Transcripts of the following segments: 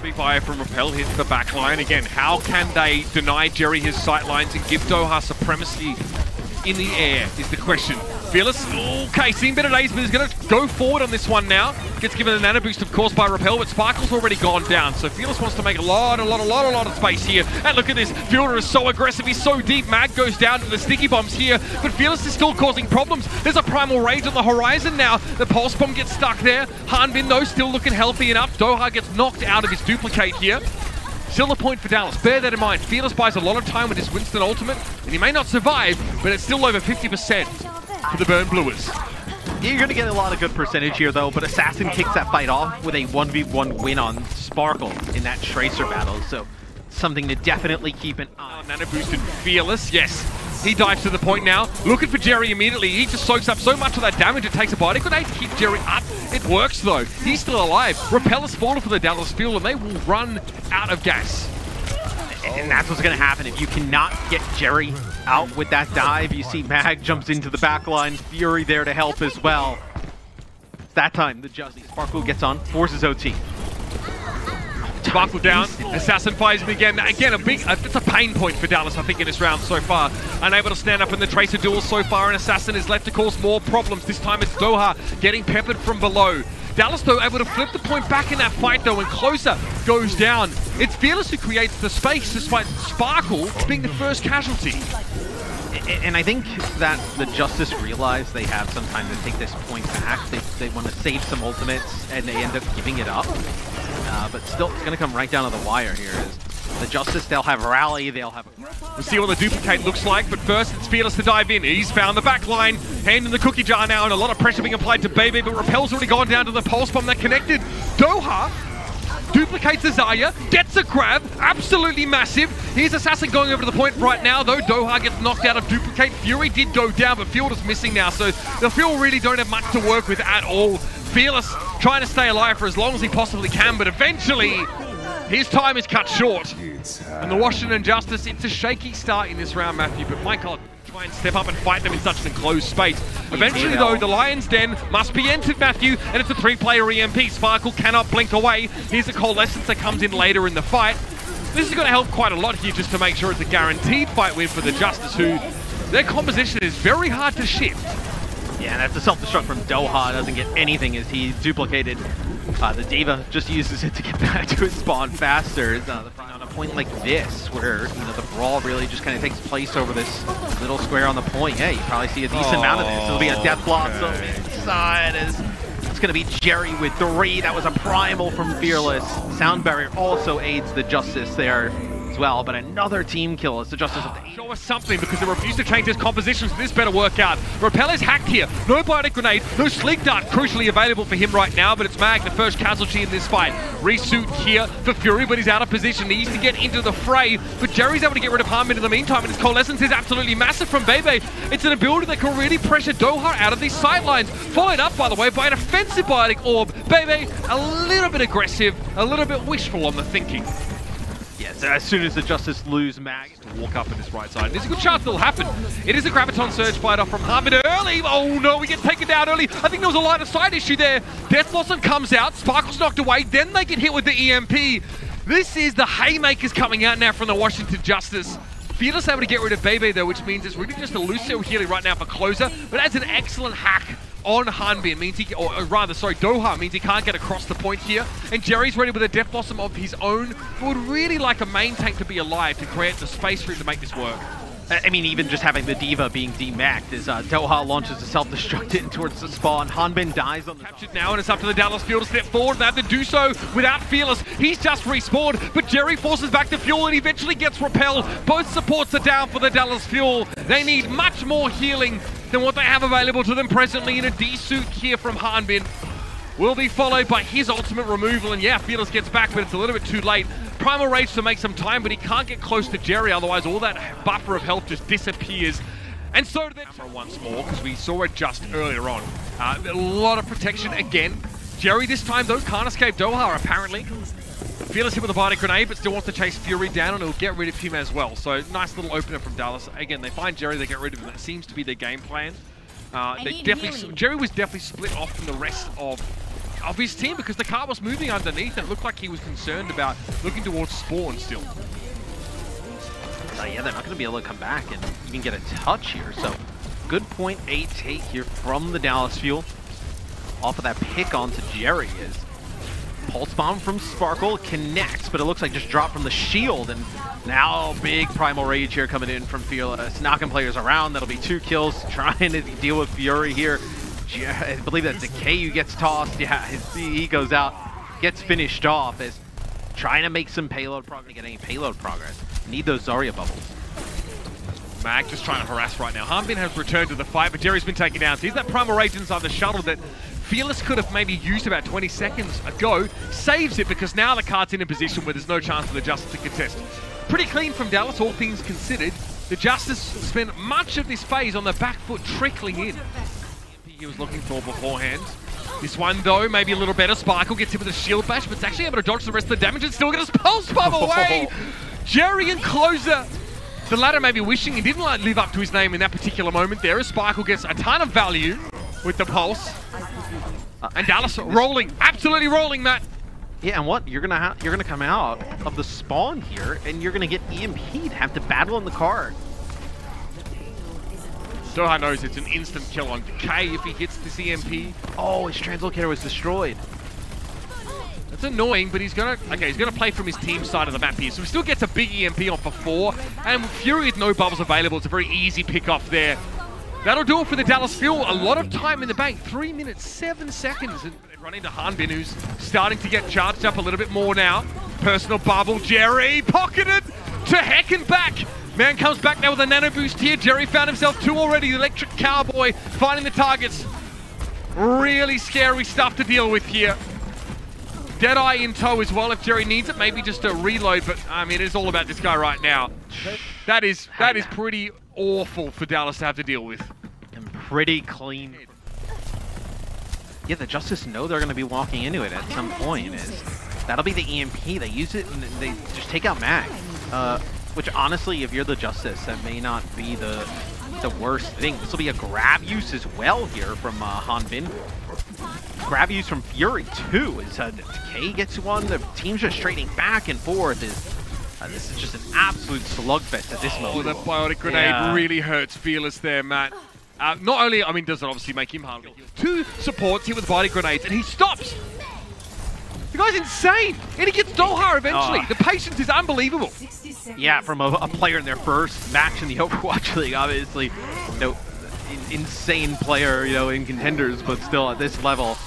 Another big buyer from Rapel hits the backline. Again, how can they deny Jerry his sightlines and give Doha supremacy in the air is the question. Fearless, okay, seeing better days, but he's going to go forward on this one now. Gets given a nano boost, of course, by Rapel, but Sparkle's already gone down. So Fearless wants to make a lot of space here. And look at this, Fielder is so aggressive, he's so deep. Mag goes down to the sticky bombs here, but Fearless is still causing problems. There's a Primal Rage on the horizon now. The Pulse Bomb gets stuck there. Hanbin, though, still looking healthy enough. Doha gets knocked out of his duplicate here. Still a point for Dallas. Bear that in mind. Fearless buys a lot of time with his Winston Ultimate, and he may not survive, but it's still over 50% for the Burn Bluers. You're going to get a lot of good percentage here, though, but Assassin kicks that fight off with a 1v1 win on Sparkle in that Tracer battle, so something to definitely keep an eye on. Nano boost and Fearless, yes. He dives to the point now, looking for Jerry immediately. He just soaks up so much of that damage, it takes a bite. It could keep Jerry up. It works, though. He's still alive. Rapel is falling for the Dallas Fuel, and they will run out of gas. And that's what's going to happen. If you cannot get Jerry out with that dive, you see Mag jumps into the back line. Fury there to help as well. That time, the Justice. Sparkle gets on, forces OT. Sparkle down, Assassin fires him again. Again, it's a pain point for Dallas, I think, in this round so far. Unable to stand up in the Tracer duel so far, and Assassin is left to cause more problems. This time it's Doha getting peppered from below. Dallas, though, able to flip the point back in that fight, though, and Closer goes down. It's Fearless who creates the space, despite Sparkle being the first casualty. And I think that the Justice realize they have some time to take this point back. They want to save some ultimates, and they end up giving it up. But still, it's going to come right down to the wire here. The Justice, they'll have Rally, they'll have... We'll see what the duplicate looks like, but first it's Fearless to dive in. He's found the back line, hand in the cookie jar now, and a lot of pressure being applied to Bebe, but Rapel's already gone down to the Pulse Bomb that connected. Doha duplicates Azaya, gets a grab, absolutely massive. Here's Assassin going over to the point right now, though. Doha gets knocked out of duplicate. Fury did go down, but Field is missing now, so the Field really don't have much to work with at all. Fearless trying to stay alive for as long as he possibly can, but eventually his time is cut short. And the Washington Justice, it's a shaky start in this round, Matthew, but my God, try and step up and fight them in such an enclosed space. Eventually, though, the Lion's Den must be entered, Matthew, and it's a three-player EMP. Sparkle cannot blink away. Here's a Coalescence that comes in later in the fight. This is going to help quite a lot here just to make sure it's a guaranteed fight win for the Justice, who their composition is very hard to shift. Yeah, and that's a self-destruct from Doha. Doesn't get anything as he duplicated. The Diva just uses it to get back to his spawn faster. On a point like this, where the brawl really just kind of takes place over this little square on the point. Yeah, you probably see a decent amount of this. It'll be a Death Blossom inside. It's going to be Jerry with three. That was a Primal from Fearless. Sound Barrier also aids the Justice there as well, but another team kill is the Justice of the Eight. Show us something, because they refuse to change his composition, so this better work out. Rapel is hacked here. No Bionic Grenade, no Sleep Dart crucially available for him right now, but it's Mag, the first casualty in this fight. Resuit here for Fury, but he's out of position. He used to get into the fray, but Jerry's able to get rid of Hanbin in the meantime, and his Coalescence is absolutely massive from Bebe. It's an ability that can really pressure Doha out of these sidelines. Followed up, by the way, by an offensive Bionic Orb. Bebe, a little bit aggressive, a little bit wishful on the thinking. Yes, as soon as the Justice lose, Mag to walk up on this right side. There's a good chance it'll happen. It is a Graviton Surge fight off from Hanbin early. Oh no, we get taken down early. I think there was a line of sight issue there. Death Blossom comes out, Sparkle's knocked away, then they get hit with the EMP. This is the haymakers coming out now from the Washington Justice. Fearless able to get rid of Bebe though, which means it's really just a Lucio Healy right now for Closer, but that's an excellent hack on Hanbin, means he, Doha means he can't get across the point here. And Jerry's ready with a Death Blossom of his own, but would really like a main tank to be alive to create the space for him to make this work. I mean, even just having the Diva being demacked as Doha launches a self-destruct in towards the spawn. Hanbin dies on the... Captured now, and it's up to the Dallas Fuel to step forward. They have to do so without Fearless. He's just respawned, but Jerry forces back the Fuel and eventually gets repelled. Both supports are down for the Dallas Fuel. They need much more healing than what they have available to them presently, in a D-suit here from Hanbin. Will be followed by his ultimate removal, and yeah, Fearless gets back, but it's a little bit too late. Primal Rage to make some time, but he can't get close to Jerry, otherwise all that buffer of health just disappears. And so the camera once more, because we saw it just earlier on. A lot of protection again. Jerry this time, though, can't escape Doha, apparently. Fearless hit with a Bionic Grenade, but still wants to chase Fury down, and he'll get rid of him as well. So, nice little opener from Dallas. Again, they find Jerry, they get rid of him. That seems to be their game plan. Jerry was definitely split off from the rest of of his team because the car was moving underneath and it looked like he was concerned about looking towards spawn still. So yeah, they're not going to be able to come back and even get a touch here. So good point A take here from the Dallas Fuel. Off of that pick onto Jerry is Pulse Bomb from Sparkle, connects, but it looks like just dropped from the shield, and now big Primal Rage here coming in from Fearless, knocking players around. That'll be 2 kills, trying to deal with Fury here. I believe that Decay who gets tossed, yeah, he goes out, gets finished off as trying to make some payload progress, get any payload progress. Need those Zarya bubbles. Mag just trying to harass right now. Hanbin has returned to the fight, but Jerry's been taken down. So he's that Primal Rage inside the shuttle that Fearless could have maybe used about 20 seconds ago, saves it because now the card's in a position where there's no chance for the Justice to contest. Pretty clean from Dallas, all things considered. The Justice spent much of this phase on the back foot trickling in. He was looking for beforehand. This one though, maybe a little better. Sparkle gets hit with a shield bash, but it's actually able to dodge the rest of the damage and still get his Pulse Bomb away! Jerry and Closer. The latter maybe wishing he didn't live up to his name in that particular moment there as Sparkle gets a ton of value with the Pulse. And Dallas rolling, absolutely rolling, Matt. Yeah, and what? You're gonna come out of the spawn here, and you're gonna get EMP'd, have to battle on the card. Doha knows it's an instant kill on Decay if he hits this EMP. Oh, his translocator was destroyed. That's annoying, but he's gonna play from his team side of the map here, so he still gets a big EMP on for 4, and Fury with no bubbles available. It's a very easy pick off there. That'll do it for the Dallas Fuel. A lot of time in the bank. 3 minutes, 7 seconds. And they run into Hanbin, who's starting to get charged up a little bit more now. Personal bubble. Jerry pocketed to heck and back. Man comes back now with a nano boost here. Jerry found himself 2 already. The electric cowboy finding the targets. Really scary stuff to deal with here. Deadeye in tow as well if Jerry needs it. Maybe just a reload, but I mean, it is all about this guy right now. That is pretty awful for Dallas to have to deal with. And pretty clean. Yeah, the Justice know they're going to be walking into it at some point. That'll be the EMP. They use it and they just take out Mag. Which honestly, if you're the Justice, that may not be the worst thing. This will be a grab use as well here from Hanbin. Grab use from Fury too. As Decay gets one, the team's just trading back and forth. This is just an absolute slugfest at this moment. Oh, the biotic grenade really hurts Fearless there, Matt. Not only, I mean, does it obviously make him harmful. 2 supports here with biotic grenades, and he stops. The guy's insane, and he gets Doha eventually. The patience is unbelievable. Yeah, from a player in their first match in the Overwatch League, obviously, you know, insane player, you know, in contenders, but still at this level.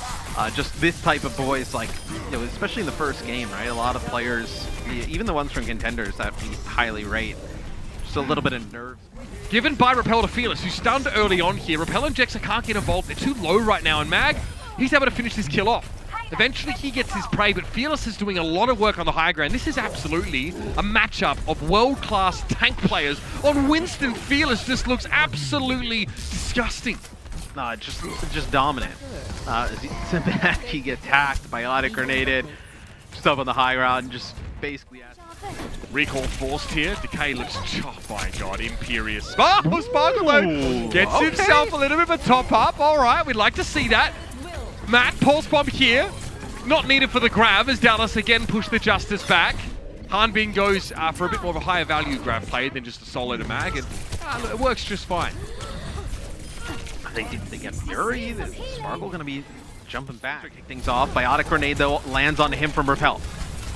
Just this type of boys, like, you know, especially in the first game, right? A lot of players, even the ones from contenders that we highly rate, just a little bit of nerves. Given by Rapel to Fearless, who stunned early on here. Rapel and Jexa can't get involved. They're too low right now, and Mag, he's able to finish this kill off. Eventually he gets his prey, but Fearless is doing a lot of work on the higher ground. This is absolutely a matchup of world-class tank players. On Winston, Fearless just looks absolutely disgusting. No, just dominant. He gets hacked, biotic grenaded, just up on the high ground, and just basically. Recall forced here. Decay looks, oh my god, imperious. Sparkle, Sparkle gets himself a little bit of a top up. All right, we'd like to see that. Matt, Pulse Bomb here, not needed for the grab as Dallas again pushed the Justice back. Hanbin goes for a bit more of a higher value grab play than just a solo to Mag, and it works just fine. They get Fury. Sparkle going to be jumping back. Kick things off. Biotic Grenade, though, lands on him from Rapel.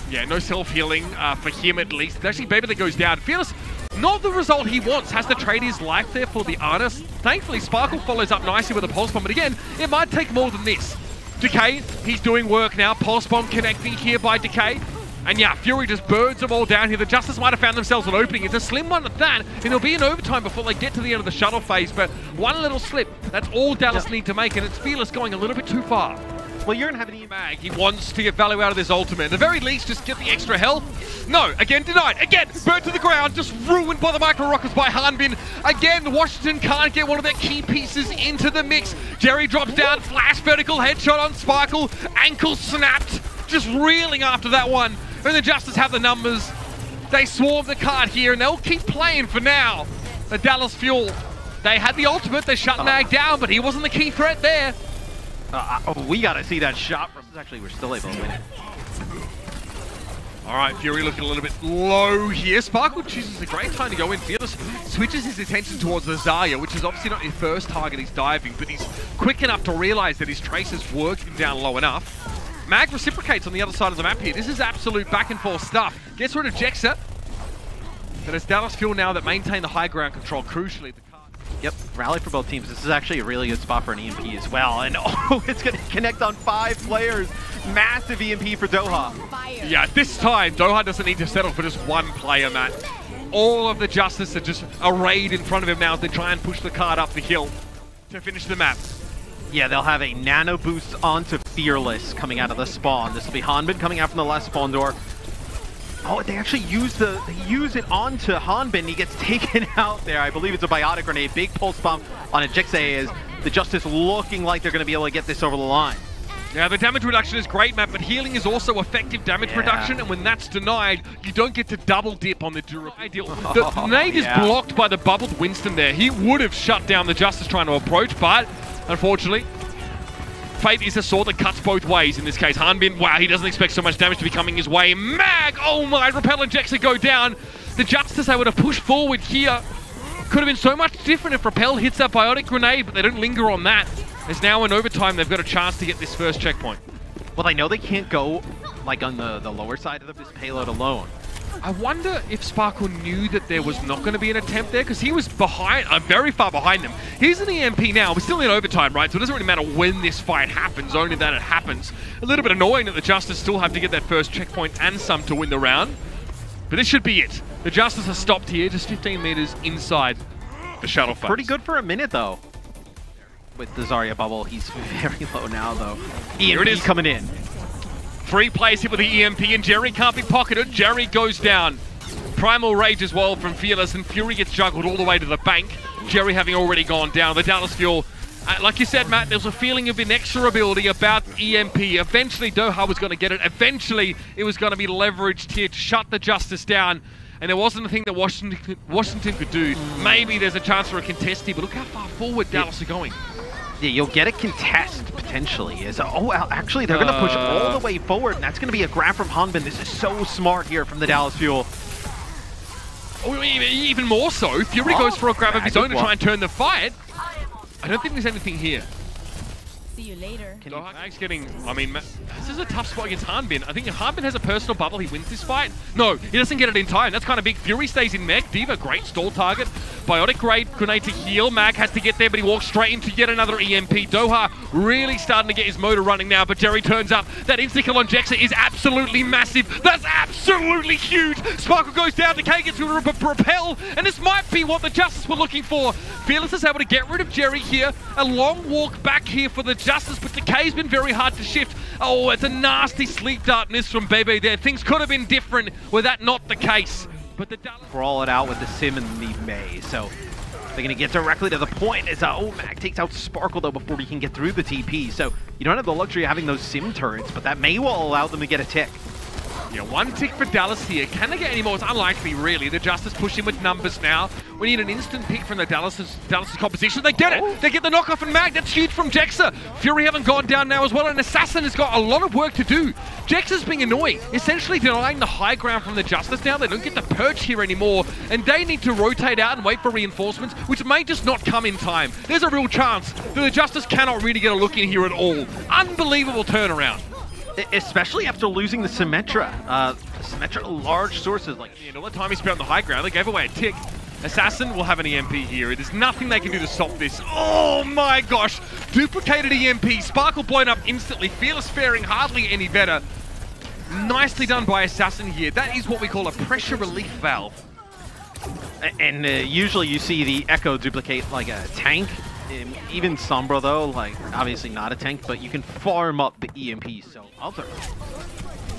Yeah, no self-healing for him, at least. It's actually Bebe that goes down. Fearless, not the result he wants. Has to trade his life there for the Artist. Thankfully, Sparkle follows up nicely with a Pulse Bomb. But again, it might take more than this. Decay, he's doing work now. Pulse Bomb connecting here by Decay. And yeah, Fury just birds them all down here. The Justice might have found themselves an opening. It's a slim one at that, and it'll be an overtime before they get to the end of the shuttle phase, but one little slip, that's all Dallas need to make, and it's Fearless going a little bit too far. Well, you're going to have an Mag. He wants to get value out of this ultimate. At the very least, just get the extra health. No, again denied. Again, burnt to the ground, just ruined by the micro rockets by Hanbin. Again, Washington can't get one of their key pieces into the mix. Jerry drops down, flash vertical headshot on Sparkle, ankle snapped, just reeling after that one. And the Justice have the numbers. They swarm the card here, and they'll keep playing for now. The Dallas Fuel, they had the ultimate. They shut Mag down, but he wasn't the key threat there. We gotta see that shot. Actually, we're still able to win it. All right, Fury looking a little bit low here. Sparkle chooses a great time to go in. Fearless switches his attention towards the Zarya, which is obviously not his first target he's diving, but he's quick enough to realize that his Tracer's worked him down low enough. Mag reciprocates on the other side of the map here. This is absolute back and forth stuff. Gets rid of Jexa. But it's Dallas Fuel now that maintain the high ground control, crucially. Yep, rally for both teams. This is actually a really good spot for an EMP as well. And oh, it's going to connect on 5 players. Massive EMP for Doha. Yeah, this time, Doha doesn't need to settle for just one player, Matt. All of the Justice are just arrayed in front of him now as they try and push the card up the hill to finish the map. Yeah, they'll have a nano boost onto Fearless coming out of the spawn. This will be Hanbin coming out from the last spawn door. Oh, they actually use it onto Hanbin. He gets taken out there. I believe it's a biotic grenade. Big pulse bomb on a Jexa is the Justice looking like they're going to be able to get this over the line. Yeah, the damage reduction is great, Matt, but healing is also effective damage reduction, and when that's denied, you don't get to double dip on the durability. The grenade is blocked by the bubbled Winston there. He would have shut down the Justice trying to approach, but unfortunately, fate is a sword that cuts both ways in this case. Hanbin, wow, he doesn't expect so much damage to be coming his way. Mag, oh my, Rapel and Jexa go down. The Justice, they would have pushed forward here. Could have been so much different if Rapel hits that biotic grenade, but they don't linger on that. It's now in overtime, they've got a chance to get this first checkpoint. Well, they know they can't go like on the lower side of this payload alone. I wonder if Sparkle knew that there was not going to be an attempt there, because he was behind, very far behind them. He's in the EMP now. We're still in overtime, right? So it doesn't really matter when this fight happens, only that it happens. A little bit annoying that the Justice still have to get that first checkpoint and some to win the round. But this should be it. The Justice has stopped here, just 15 meters inside the shuttle phase. Pretty good for a minute, though. With the Zarya bubble, he's very low now, though. Here it is coming in. 3 plays hit with the EMP, and Jerry can't be pocketed. Jerry goes down. Primal Rage as well from Fearless, and Fury gets juggled all the way to the bank. Jerry having already gone down. The Dallas Fuel, like you said, Matt, there was a feeling of inexorability about EMP. Eventually, Doha was going to get it. Eventually, it was going to be leveraged here to shut the Justice down, and there wasn't a thing that Washington could do. Maybe there's a chance for a contest, but look how far forward Dallas are going. Yeah, you'll get a contest, potentially. Actually, they're going to push all the way forward, and that's going to be a grab from Hanbin. This is so smart here from the Dallas Fuel. Oh, even more so. Fury goes for a grab of his own to try and turn the fight. I don't think there's anything here. See you later. Mag's getting, I mean, this is a tough spot against Hanbin. I think if Hanbin has a personal bubble, he wins this fight. No, he doesn't get it in time. That's kind of big. Fury stays in Meg. Diva, great stall target. Biotic grenade to heal. Mag has to get there, but he walks straight into yet another EMP. Doha really starting to get his motor running now, but Jerry turns up. That insta-kill on Jexa is absolutely massive. That's absolutely huge. Sparkle goes down. Decay gets rid of Rapel, and this might be what the Justice were looking for. Fearless is able to get rid of Jerry here. A long walk back here for the Justice, but Decay's been very hard to shift. Oh, it's a nasty sleep dart miss from Bebe there. Things could have been different were that not the case. But the Dallas brawl it out with the Sim and the May, so they're going to get directly to the point. As Mag takes out Sparkle, though, before he can get through the TP, so you don't have the luxury of having those Sim turrets, but that may well allow them to get a tick. Yeah, 1 tick for Dallas here. Can they get any more? It's unlikely, really. The Justice pushing with numbers now. We need an instant pick from the Dallas' composition. They get it. They get the knockoff and Mag. That's huge from Jexa. Fury haven't gone down now as well, and Assassin has got a lot of work to do. Jexa's being annoying, essentially denying the high ground from the Justice now. They don't get the perch here anymore, and they need to rotate out and wait for reinforcements, which may just not come in time. There's a real chance that the Justice cannot really get a look in here at all. Unbelievable turnaround. Especially after losing the Symmetra. Symmetra, large sources like... all the time he spent on the high ground, they gave away a tick. Assassin will have an EMP here. There's nothing they can do to stop this. Oh my gosh! Duplicated EMP, Sparkle blown up instantly, Fearless faring hardly any better. Nicely done by Assassin here. That is what we call a pressure relief valve. And usually you see the Echo duplicate like a tank. Even Sombra, though, like, obviously not a tank, but you can farm up the EMP, so other.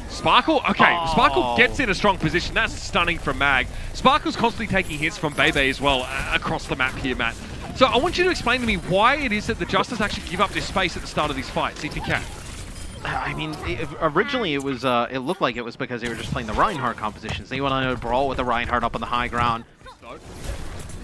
Sparkle? Okay, oh. Sparkle gets in a strong position. That's stunning from Mag. Sparkle's constantly taking hits from Bebe as well across the map here, Matt. So I want you to explain to me why it is that the Justice actually give up this space at the start of these fights, if you can. I mean, originally it was, it looked like it was because they were just playing the Reinhardt compositions. They went on a brawl with the Reinhardt up on the high ground.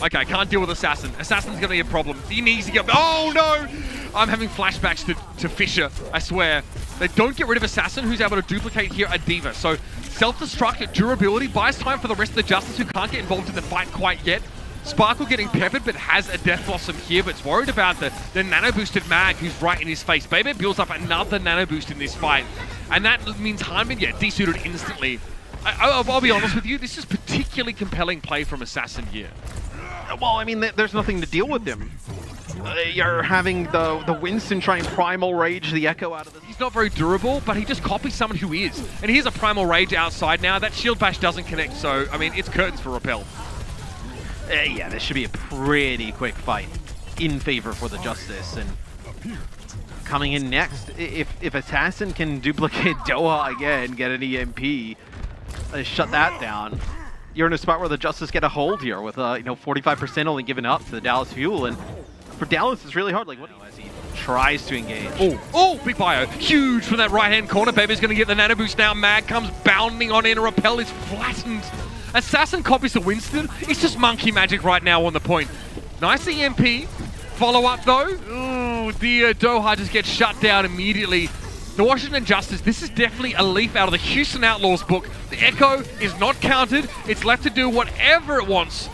Okay, can't deal with Assassin. Assassin's going to be a problem. He needs to get... Oh, no! I'm having flashbacks to Fisher, I swear. They don't get rid of Assassin, who's able to duplicate here a Diva. So self-destruct, durability, buys time for the rest of the Justice, who can't get involved in the fight quite yet. Sparkle getting peppered, but has a Death Blossom here, but it's worried about the nano-boosted Mag, who's right in his face. Bebe builds up another nano-boost in this fight, and that means Hanbin, yeah, desuited instantly. I'll be honest with you, this is particularly compelling play from Assassin here. Well, I mean, there's nothing to deal with him. You're having the Winston try and Primal Rage the Echo out of this. He's not very durable, but he just copies someone who is. And here's a Primal Rage outside now. That shield bash doesn't connect, so, I mean, it's curtains for Rapel. Yeah, this should be a pretty quick fight in favor for the Justice. And coming in next, if Assassin can duplicate Doha again, get an EMP, shut that down. You're in a spot where the Justice get a hold here with, 45% only given up to the Dallas Fuel. And for Dallas, it's really hard. Like, what do you as he tries to engage? Oh, big bio. Huge from that right-hand corner. Baby's going to get the nano boost now. Mag comes bounding on in. Rapel is flattened. Assassin copies the Winston. It's just monkey magic right now on the point. Nice EMP. Follow-up, though. Ooh, the Doha just gets shut down immediately. The Washington Justice, this is definitely a leaf out of the Houston Outlaws book. The Echo is not counted. It's left to do whatever it wants.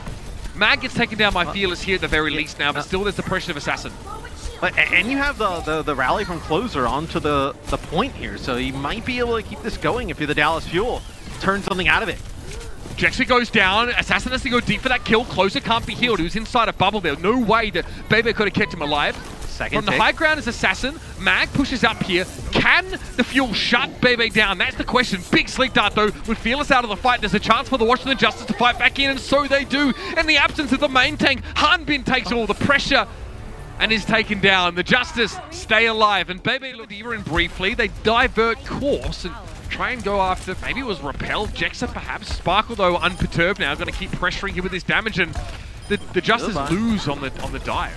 Mag gets taken down by Fearless here at the very least now, but still there's the pressure of Assassin. And you have the rally from Closer onto the point here, so you might be able to keep this going if you're the Dallas Fuel. Turn something out of it. Jexa goes down, Assassin has to go deep for that kill. Closer can't be healed, he was inside a bubble there. No way that Bebe could have kept him alive. Second From the high ground is Assassin. Mag pushes up here. Can the Fuel shut Bebe down? That's the question. Big sleep dart, though, would Fearless out of the fight. There's a chance for the Washington Justice to fight back in, and so they do. In the absence of the main tank, Hanbin takes all the pressure and is taken down. The Justice stay alive, and Bebe looked even in briefly. They divert course and try and go after, maybe it was Rapel, Jexa perhaps. Sparkle, though, unperturbed now, going to keep pressuring him with his damage, and the Justice lose on the dive.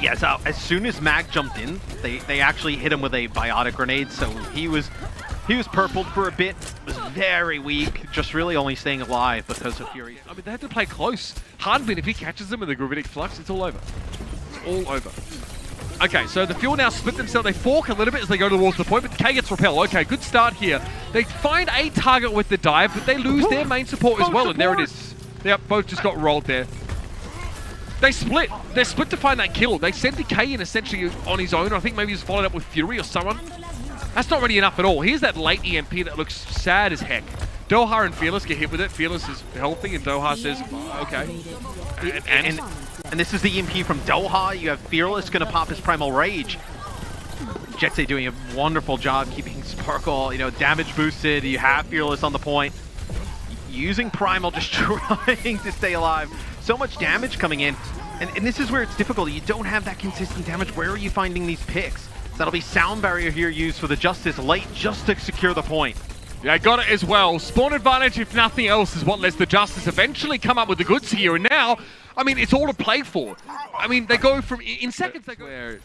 Yeah, so as soon as Mag jumped in, they actually hit him with a biotic grenade, so he was purpled for a bit, was very weak, just really only staying alive because of Fury. I mean, they had to play close. Hanbin, if he catches them with the gravitic flux, it's all over. It's all over. Okay, so the Fuel now split themselves. They fork a little bit as they go towards the point, but Decay gets Rapel. Okay, good start here. They find a target with the dive, but they lose their main support as well, and there it is. Yep, both just got rolled there. They split. They're split to find that kill. They sent Decay in essentially on his own. I think maybe he was followed up with Fury or someone. That's not really enough at all. Here's that late EMP that looks sad as heck. Doha and Fearless get hit with it. Fearless is healthy and Doha says, okay. And this is the EMP from Doha. You have Fearless going to pop his Primal Rage. Jexa doing a wonderful job keeping Sparkle, damage boosted. You have Fearless on the point. Using Primal, just trying to stay alive. So much damage coming in, and this is where it's difficult. You don't have that consistent damage. Where are you finding these picks? So that'll be Sound Barrier here used for the Justice late just to secure the point. Yeah, got it as well. Spawn advantage, if nothing else, is what lets the Justice eventually come up with the goods here, and now, I mean, it's all to play for. I mean, they go from, in seconds they go... Where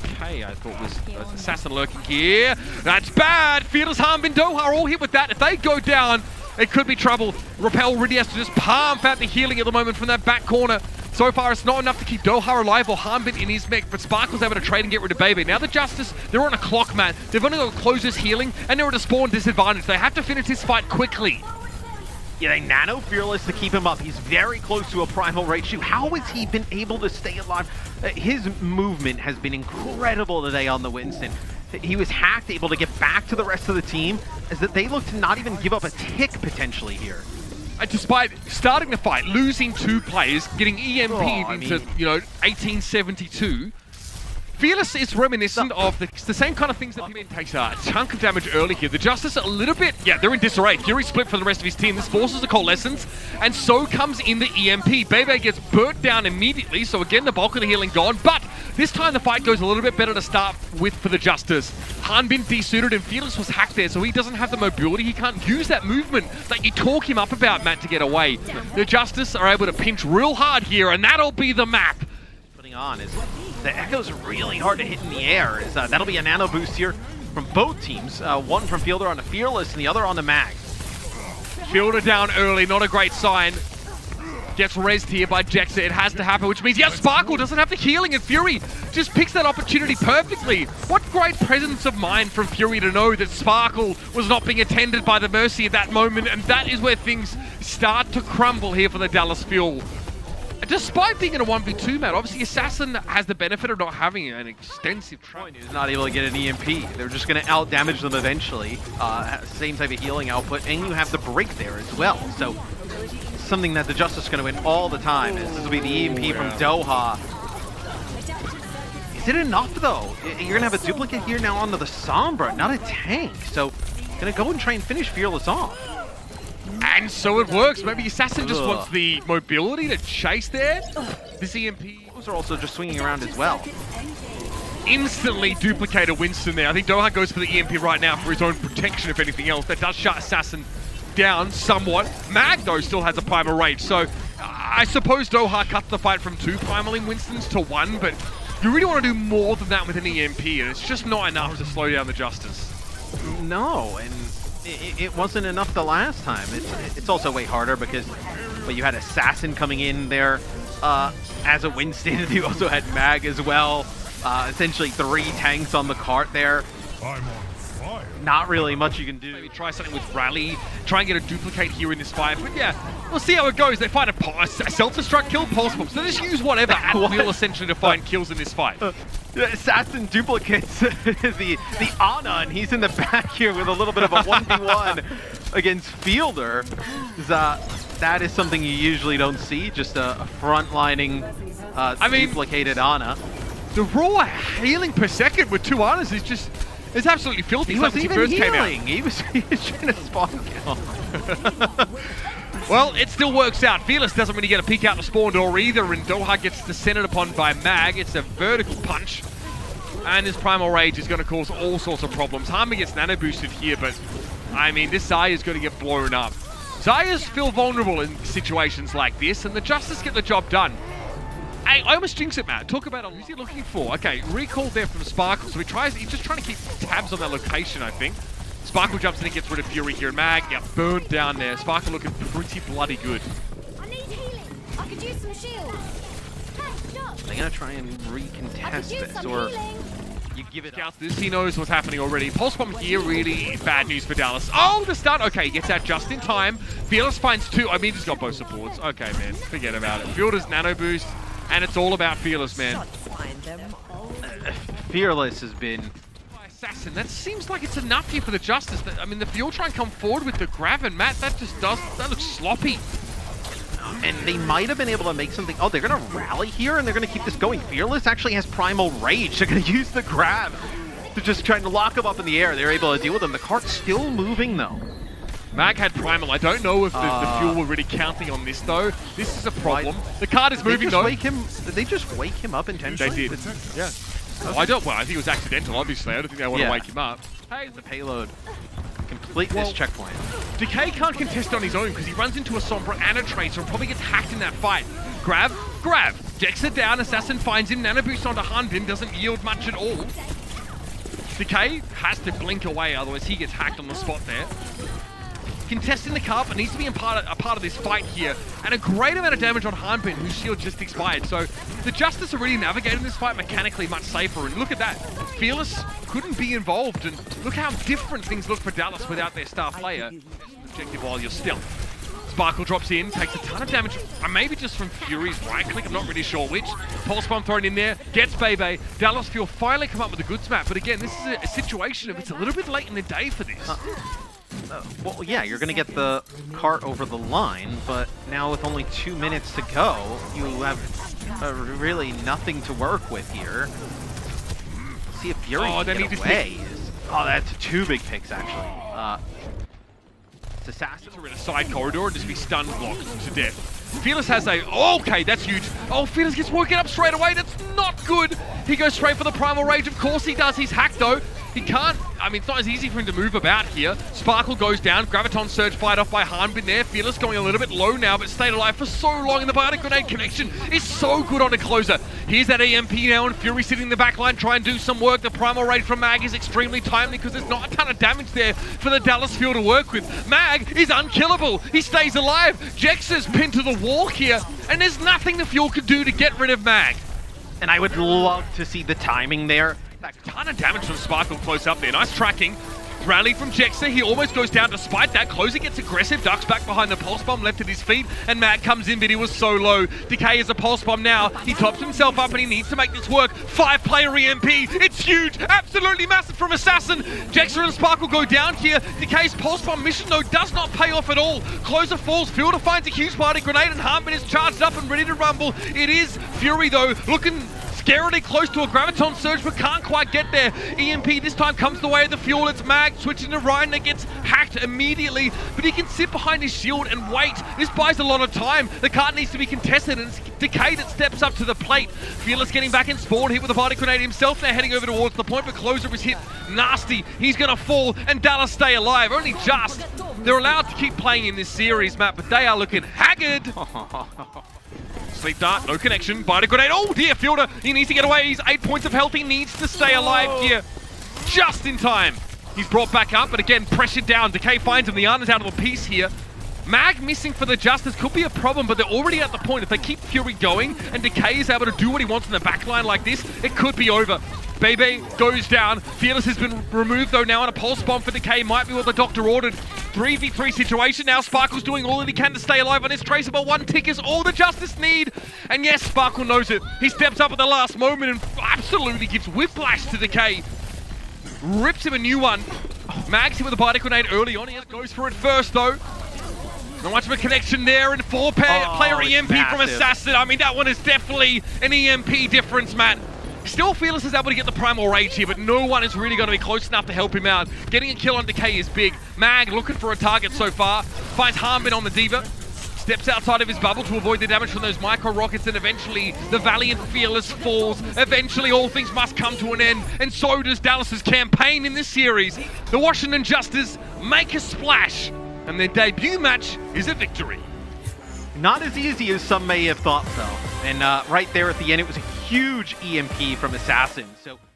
Decay, I thought, was Assassin lurking here. That's bad. Fearless, Hanbin, Doha all hit with that. If they go down, it could be trouble. Rapel really has to just palm out the healing at the moment from that back corner. So far, it's not enough to keep Doha alive or Hanbin in his mech, but Sparkle's able to trade and get rid of Bebe. Now the Justice, they're on a clock, man. They've only got Closer's healing, and they're at a spawn disadvantage. They have to finish this fight quickly. Yeah, they nano Fearless to keep him up. He's very close to a Primal Rage too. How has he been able to stay alive? His movement has been incredible today on the Winston. He was hacked, able to get back to the rest of the team, as that they look to not even give up a tick potentially here. Despite starting the fight, losing two players, getting EMP'd into, 1872, Fearless is reminiscent of the same kind of things that Hanbin takes a chunk of damage early here. The Justice a little bit, they're in disarray. Fury split for the rest of his team. This forces a coalescence, and so comes in the EMP. Bebe gets burnt down immediately, so again, the bulk of the healing gone, but this time the fight goes a little bit better to start with for the Justice. Hanbin desuited, and Fearless was hacked there, so he doesn't have the mobility. He can't use that movement that you talk him up about, Matt, to get away. The Justice are able to pinch real hard here, and that'll be the map. The Echo's really hard to hit in the air. That'll be a nano boost here from both teams. One from Fielder on the Fearless and the other on the Mag. Fielder down early, not a great sign. Gets raised here by Jexa. It has to happen, which means, yes, Sparkle doesn't have the healing, and Fury just picks that opportunity perfectly. What great presence of mind from Fury to know that Sparkle was not being attended by the Mercy at that moment, and that is where things start to crumble here for the Dallas Fuel. Despite being in a 1v2, man, obviously Assassin has the benefit of not having an extensive track. He's not able to get an EMP. They're just going to out-damage them eventually. Same type of healing output, and you have the break there as well. So something that the Justice is going to win all the time. Is this will be the EMP from Doha. Is it enough, though? You're going to have a duplicate here now onto the Sombra, not a tank. So going to go and try and finish Fearless off. And so it works. Maybe Assassin just wants the mobility to chase there. This EMP... Those are also just swinging around as well. Instantly duplicated Winston there. I think Doha goes for the EMP right now for his own protection, if anything else. That does shut Assassin down somewhat. Mag, though, still has a primal rage. So I suppose Doha cut the fight from 2 primaling Winstons to 1, but you really want to do more than that with an EMP, and it's just not enough to slow down the Justice. No, and... It wasn't enough the last time. It's also way harder because you had Assassin coming in there as a Winston. You also had Mag as well. Essentially 3 tanks on the cart there. I'm on fire. Not really much you can do. Maybe try something with Rally. Try and get a duplicate here in this fight. But yeah, we'll see how it goes. They find a self-destruct kill, Pulse Bomb. So just use whatever at will essentially to find kills in this fight. Assassin duplicates the Ana, and he's in the back here with a little bit of a 1v1 against Fielder. That is something you usually don't see, just a front-lining duplicated Ana. The raw healing per second with 2 Anas is just... It's absolutely filthy. He was even first healing. He was trying to spawn kill. Well, it still works out. Fearless doesn't really get a peek out the spawn door either, and Doha gets descended upon by Mag. It's a vertical punch, and his Primal Rage is going to cause all sorts of problems. Hanbin gets nano boosted here, but I mean, this Zaya's going to get blown up. Zayas feel vulnerable in situations like this, and the Justice get the job done. I almost jinxed it, Matt. Talk about who's he looking for. Okay, recall there from Sparkle. So he's just trying to keep tabs on that location, I think. Sparkle jumps in and gets rid of Fury here. Mag, yeah, burned down there. Sparkle looking pretty bloody good. I need healing. I could use some shields. Hey, stop. They're going to try and recontest this, or you give it up. He knows what's happening already. Pulse Bomb here, really bad news for Dallas. Oh, the stun. Okay, gets out just in time. Fearless finds 2. I mean, he's got both supports. Okay, man, forget about it. Fielder's nano boost. And it's all about Fearless, man. Fearless has been... Assassin, that seems like it's enough here for the Justice. I mean, the Fuel try and come forward with the grab, and Matt, that just does... That looks sloppy. And they might have been able to make something... Oh, they're going to rally here, and they're going to keep this going. Fearless actually has Primal Rage. They're going to use the grab. They're just trying to lock him up in the air. They're able to deal with him. The cart's still moving, though. Mag had Primal. I don't know if the Fuel were really counting on this, though. This is a problem. The card is moving, though. Did they just wake him up intentionally? They did. Yeah. Okay. Well, I think it was accidental, obviously. I don't think they want to wake him up. Hey, the payload. Complete this checkpoint. Decay can't contest on his own because he runs into a Sombra and a Tracer and probably gets hacked in that fight. Grab, grab. Jexa down. Assassin finds him. Nano boost onto Hanbin. Doesn't yield much at all. Decay has to blink away, otherwise he gets hacked on the spot there. Contesting the car, but needs to be a part of this fight here. And a great amount of damage on Hanbin, whose shield just expired. So the Justice are really navigating this fight mechanically much safer. And look at that. Fearless couldn't be involved. And look how different things look for Dallas without their star player. Objective while you're still. Sparkle drops in, takes a ton of damage. Maybe just from Fury's right click, I'm not really sure which. Pulse Bomb thrown in there, gets Bebe. Dallas Fuel finally come up with a goods map. But again, this is a situation of it's a little bit late in the day for this. Well, yeah, you're going to get the cart over the line, but now with only 2 minutes to go, you have really nothing to work with here. See if Fury can get away. Oh, that's 2 big picks, actually. It's Assassin. We're in a side corridor and just be stun blocked to death. Fearless has a... Okay, that's huge. Oh, Fearless gets woken up straight away. That's not good. He goes straight for the Primal Rage. Of course he does. He's hacked, though. He can't, I mean, it's not as easy for him to move about here. Sparkle goes down, Graviton Surge fired off by Hanbin there. Fearless going a little bit low now, but stayed alive for so long, and the Bionic Grenade connection is so good on a closer. Here's that EMP now, and Fury sitting in the back line, trying to do some work. The Primal Raid from Mag is extremely timely because there's not a ton of damage there for the Dallas Fuel to work with. Mag is unkillable, he stays alive. Jexa's pinned to the wall here, and there's nothing the Fuel could do to get rid of Mag. And I would love to see the timing there. That ton of damage from Sparkle close up there. Nice tracking. Rally from Jexa. He almost goes down despite that. Closer gets aggressive. Ducks back behind the Pulse Bomb left at his feet. And Mag comes in, but he was so low. Decay is a Pulse Bomb now. He tops himself up and he needs to make this work. 5-player EMP. It's huge. Absolutely massive from Assassin. Jexa and Sparkle go down here. Decay's Pulse Bomb mission, though, does not pay off at all. Closer falls. Fielder finds a huge party grenade and Hanbin is charged up and ready to rumble. It is Fury, though, looking scarily close to a Graviton Surge, but can't quite get there. EMP this time comes the way of the Fuel. It's Mag switching to Ryan that gets hacked immediately, but he can sit behind his shield and wait. This buys a lot of time. The card needs to be contested, and it's Decay that steps up to the plate. Fearless getting back in spawn, hit with a Bionic Grenade himself. They're heading over towards the point, but Closer was hit nasty. He's going to fall, and Dallas stay alive. Only just. They're allowed to keep playing in this series, Matt, but they are looking haggard. Sleep Dart, no connection, Bionic Grenade, oh dear, Fielder, he needs to get away, he's 8 points of health, he needs to stay alive here, just in time. He's brought back up, but again, pressured down, Decay finds him, the Arna's out of a piece here. Mag missing for the Justice could be a problem, but they're already at the point. If they keep Fury going, and Decay is able to do what he wants in the backline like this, it could be over. Bebe goes down, Fearless has been removed though now, and a Pulse Bomb for Decay might be what the Doctor ordered. 3v3 situation now, Sparkle's doing all that he can to stay alive on his Tracer, but one tick is all the Justice need. And yes, Sparkle knows it. He steps up at the last moment and absolutely gives whiplash to Decay. Rips him a new one. Mags him with a Bionic Grenade early on, he goes for it first though. Not much of a connection there, and 4-player EMP from Assassin. I mean, that one is definitely an EMP difference, Matt. Still, Fearless is able to get the Primal Rage here, but no one is really going to be close enough to help him out. Getting a kill on Decay is big. Mag looking for a target so far. Finds Hanbin on the Diva. Steps outside of his bubble to avoid the damage from those micro rockets, and eventually the Valiant Fearless falls. Eventually all things must come to an end, and so does Dallas's campaign in this series. The Washington Justice make a splash, and their debut match is a victory. Not as easy as some may have thought, though. And right there at the end, it was a huge EMP from Assassin. So.